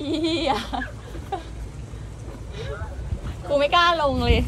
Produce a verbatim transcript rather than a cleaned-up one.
อีอ่ะกูไม่กล้าลงเลย